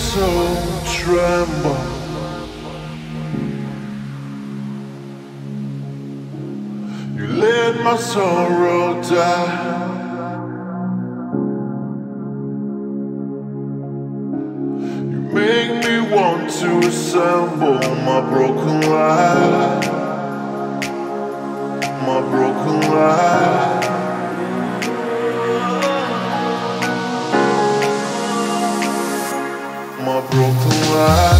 soul tremble. You let my sorrow die. You make me want to assemble my broken life, my broken life. My broken life.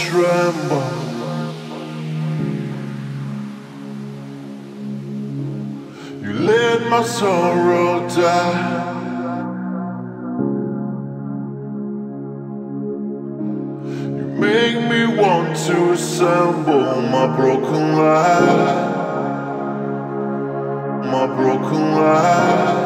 Tremble. You let my sorrow die. You make me want to assemble my broken life, my broken life.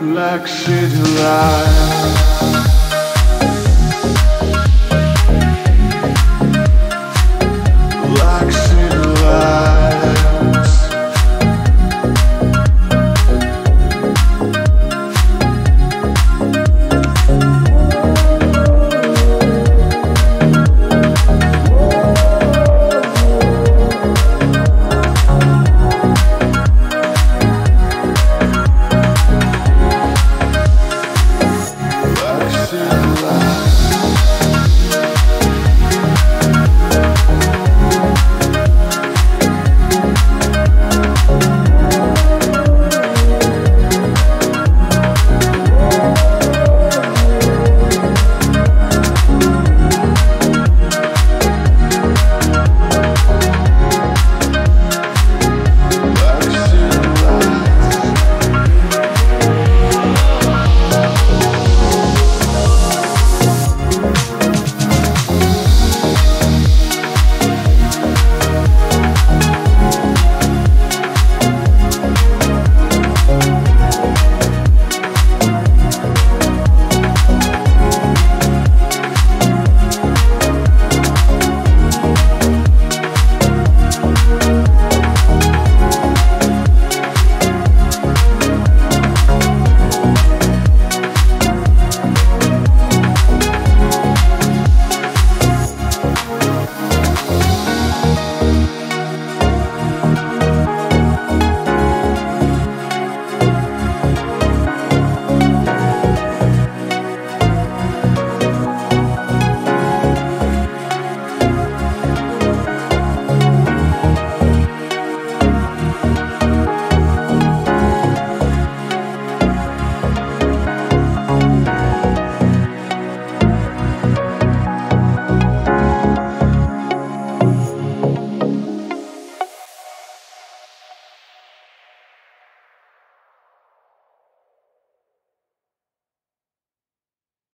Like city lights.